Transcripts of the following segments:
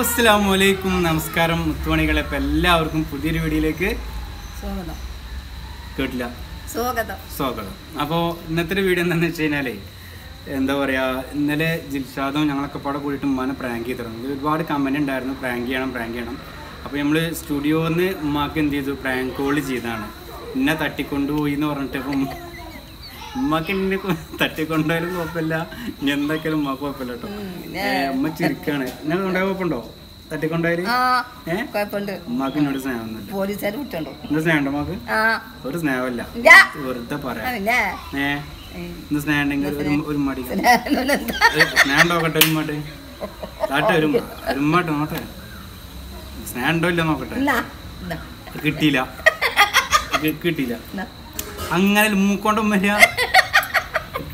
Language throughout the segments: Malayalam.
Assalamu alaikum, namaskaram, muthuvanikaley ellavarkkum pudhiyoru videoyilekku swagatham. Kettilla? Swagatham. Swagatham. Appo innathe video enna vechchinale endha paraya innale Jilshadum njangalokka pade koodittu ummane prank cheyidirunnu. Oru comment undarunnu prank cheyanam. Appo nammal studio nu ummakke endu cheyidu prank call cheyidana. Inna tattikondu poi ennu paranjittu Makin Taticonda Opella, Yenaka Mapopelato. Much can never open door. Taticonda, eh? Makin or Sam. What is that? The Santa Market? Ah, what is Navella? Yeah, or the Parana. Eh, the standing is very muddy. Stand over the muddy. That's a mud. Stand over the mud. I'm going to move on to my hair.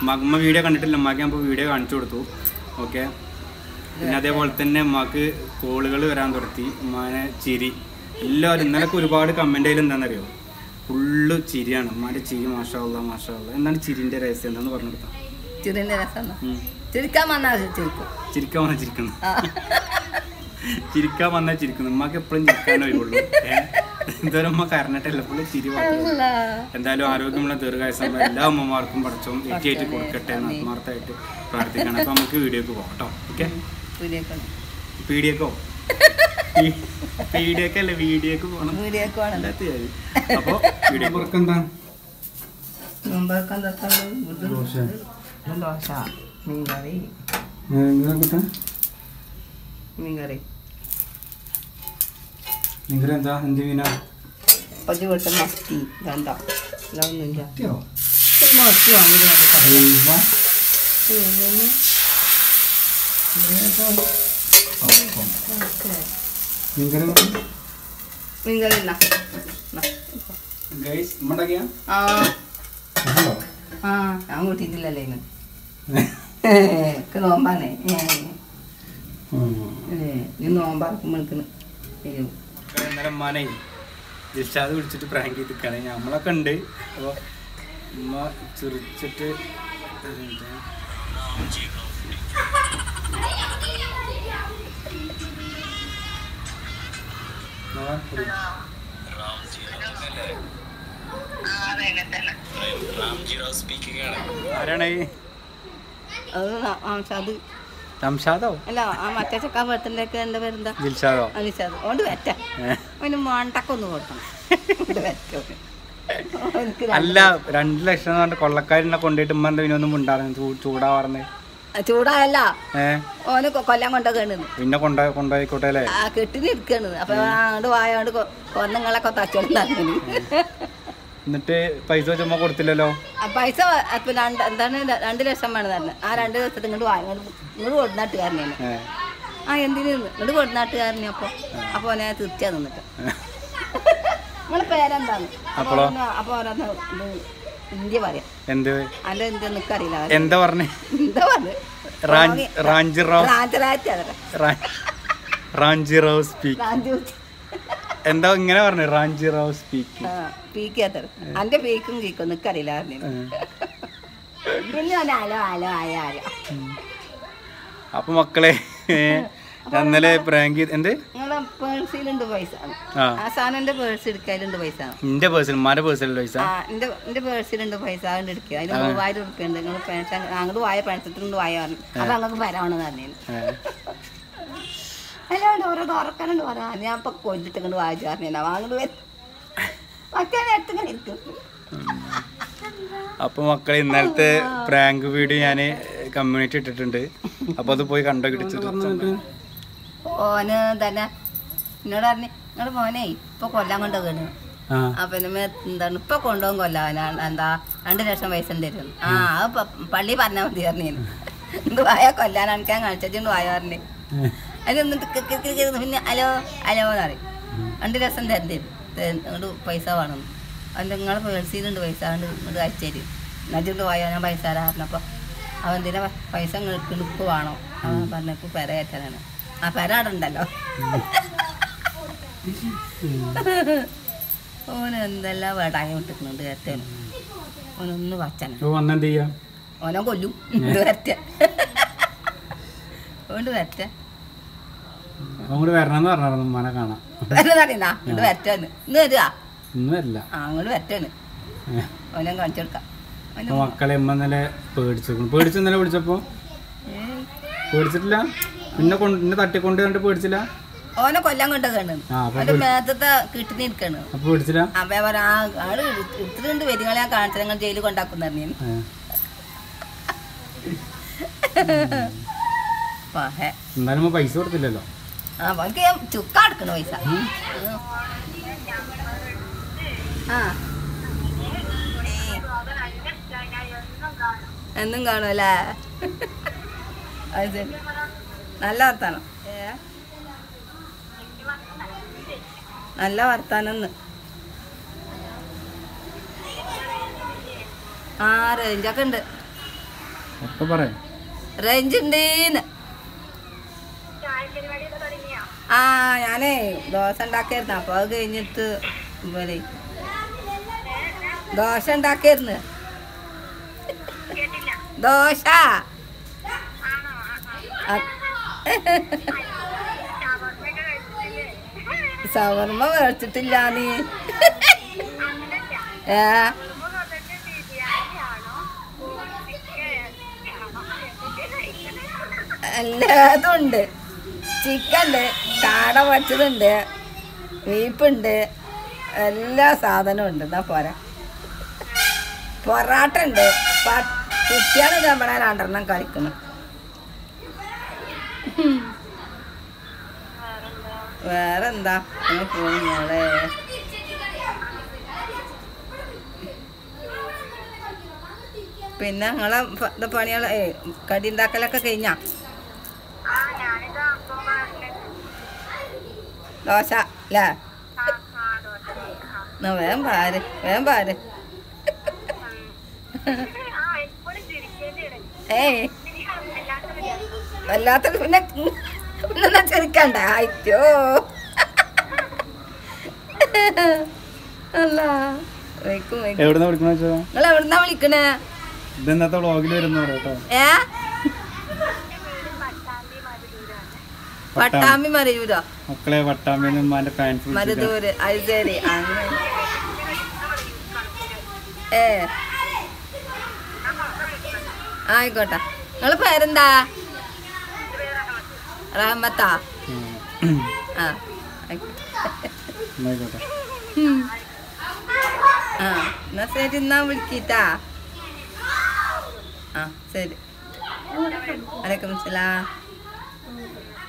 Magma Vida can tell Magampo Vida and Churtu. Okay. Another Voltene Maki, Colgal Randorti, Mana Chiri. Lord Nakuriba commended in the Nario. Pullo Chirian, Madichi, Marshall, and then Chirin de Rest and the Varnata. Chirin de Rasana. Chirkamana Chirko. Chirkamana Chirkan. Chirkamana Chirkan, Maka Prince Canoe. Dharma Karnata Lapula Chiri and I don't have the guys and I love Markum Barchum, a Kate Corkatan, Martha, Pratikana, Kudeco. Okay? Pideco. Pidecal, Videco. Ningranda and Divina. But you were the musty, Ganda. Love Ninja. You are the Money. The shadow is to prank it to Karina. Malakan day. Ramjiro speaking. I don't know. I'm Shadu. I'm Shadu. No, I'm a test cover the neck and the Jilshado. And he said, "Oh, do it." I don't want to go over. I love Randlection on the Colacana Condit Monday in the Mundan to Chuda. Chudala, eh? On the Colamanda. In the Conda Conda Cotella. I could take it. I want to go on the Malacota. The Paiso Mocotillo. A Paiso at Pilan and the summer. I understand the road not to earn it. I am the road not to earn upon it to tell it. One parent upon the and then the Carilla and the Ranjiro speak. And the Ranjiro speak. Speak other. And the bacon geek on the Carilla. Apomaclay and the lay prank it and the person in the voice. A son and the person carried in the voice. The person, mother person, Louisa. The person in the voice. I don't know why I don't pend the pants and do I pants through the iron. I don't know why I don't know that name. I don't know what kind of I am a coach to go to I mean, I want to do it. I can't think it. Upon a prank video and a community today. About the boy conducted it. Oh, no, that not money. Pocolango. Up in a met than Pocondongola and the underestimation little. Ah, Paliba now, dear name. Do I call that and can I tell you why? അത് എന്നിട്ട് പിന്നെ അലോ അലോ എന്ന് പറയും. രണ്ട് ലക്ഷം തരണ്ടേ ഇങ്ങോട്ട് പൈസ വേണം. അത് നിങ്ങളെ പേഴ്സിയിലുണ്ട് പൈസ കൊണ്ട് ഇങ്ങോട്ട് അയച്ചേര് എന്നിട്ട് പോയാൽ ഞാൻ പൈസ തരാറുണ്ട്. അപ്പോൾ അവൻ്റെ പൈസ കിണുക്ക് വേണോ അവൻ പറഞ്ഞപ്പോൾ പെര കയറ്റാനാണ്. ആ പെര ആടുണ്ടല്ലോ ഓന് എന്തെല്ലാം വേടായ വിട്ടിക്കുന്നുണ്ട് കയറ്റാൻ. ഓനൊന്ന് വച്ചാണ് ഓനെ കൊല്ലും വരറ്റാൻ. അതുകൊണ്ട് വരറ്റാൻ അങ്ങോട്ട് വരണമെന്ന് പറഞ്ഞായിരുന്നു ഉമ്മാനെ കാണാൻ വരണമെന്നറിയുന്ന ഇങ്ങോട്ട് വരറ്റാന്ന് ഇന്ന് വരുവാ ഇന്നല്ല അങ്ങോട്ട് വരറ്റാണ് ഓനെ കാണിച്ചു കൊടുക്കാം. മക്കളെ ഉമ്മ ഇന്നലെ പേടിച്ചു പേടിച്ചു ഇന്നലെ വിളിച്ചപ്പോ പേടിച്ചിട്ടില്ല പിന്നെ ഇന്നെ തട്ടിക്കൊണ്ട് കണ്ട് പേടിച്ചില്ല ഓനെ കൊല്ലം കൊണ്ടൊക്കെയാണ് മേത്തത്തെ കിട്ടുന്ന ഇരിക്കാണ് പേടിച്ചില്ല. അപ്പൊ പറയാ ആള് ഇത്തിരിണ്ട് വരികളെ ഞാൻ കാണിച്ച ഞങ്ങൾ ജയിലിൽ കൊണ്ടാക്കുന്നറിഞ്ഞു എന്നാലും പൈസ കൊടുത്തില്ലല്ലോ ചുക്ക എടുക്കണ പൈസ. എന്നും കാണും അല്ലേ അത് നല്ല വർത്താനം നല്ല വർത്താനം. ആ റേഞ്ചൊക്കെ ഉണ്ട് റേഞ്ച് ഉണ്ടേന്ന്. ആ ഞാനേ ദോശ ഉണ്ടാക്കായിരുന്നു. അപ്പൊ അത് കഴിഞ്ഞിട്ട് ദോശ ഉണ്ടാക്കായിരുന്നു ദോശ. സവർമ്മ മേടിച്ചിട്ടില്ല നീ ഏ എല്ലാതുണ്ട് ചിക്കനുണ്ട് കാട വച്ചതുണ്ട് ബീഫുണ്ട് എല്ലാ സാധനവും ഉണ്ട്. എന്നാ പോരാ പൊറാട്ട ഉണ്ട് കുട്ടിയാണ് നമ്മുടെ രണ്ടെണ്ണം കളിക്കണം. വേറെന്താ പോളെ പിന്നെ നിങ്ങളെ പണികൾ കടി ഉണ്ടാക്കലൊക്കെ കഴിഞ്ഞാ ദോശ അല്ലേ വേഗം പാര് വേഗം പാര്. ഏയ് വല്ലാത്ത പിന്നെ പിന്നെ ചെറുക്കണ്ട ആയിട്ടോ അല്ല നിങ്ങൾ എവിടുന്നാ വിളിക്കണേ? ഇതെന്നത്തെ വ്ളോഗിൽ വരുന്നതാണ് കേട്ടോ. പട്ടാമ്പി മരയൂരോ മക്കളെ പട്ടാമ്പി മരുതൂര് അത് ശരി. ഏ ആയിക്കോട്ടെ. നിങ്ങള് പേരെന്താ? റഹ്മത്താ. ആ ആയിക്കോട്ടെ ആ എന്നാ ശരി എന്നാ വിളിക്കിട്ടാ. ആ ശരി വലൈക്കും സലാം.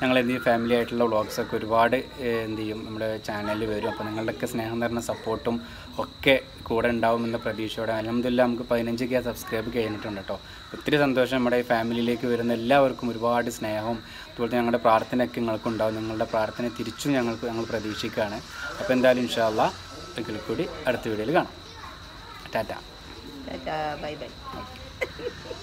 ഞങ്ങൾ എന്ത് ചെയ്യും ഫാമിലി ആയിട്ടുള്ള വ്ളോഗ്സൊക്കെ ഒരുപാട് എന്ത് ചെയ്യും നമ്മുടെ ചാനലിൽ വരും. അപ്പോൾ നിങ്ങളുടെയൊക്കെ സ്നേഹം തരുന്ന സപ്പോർട്ടും ഒക്കെ കൂടെ ഉണ്ടാവുമെന്ന പ്രതീക്ഷയോടെ അൽഹംദുലില്ലാ നമുക്ക് 15K സബ്സ്ക്രൈബ് കഴിഞ്ഞിട്ടുണ്ട് കേട്ടോ. ഒത്തിരി സന്തോഷം. നമ്മുടെ ഈ ഫാമിലിയിലേക്ക് വരുന്ന എല്ലാവർക്കും ഒരുപാട് സ്നേഹവും അതുപോലെ തന്നെ ഞങ്ങളുടെ പ്രാർത്ഥനയൊക്കെ നിങ്ങൾക്കുണ്ടാവും. നിങ്ങളുടെ പ്രാർത്ഥന തിരിച്ചും ഞങ്ങൾ പ്രതീക്ഷിക്കുകയാണ്. അപ്പോൾ എന്തായാലും ഇൻഷാ അല്ലാ ഒരിക്കൽ കൂടി അടുത്ത വീഡിയോയിൽ കാണാം. Tata tata bye by.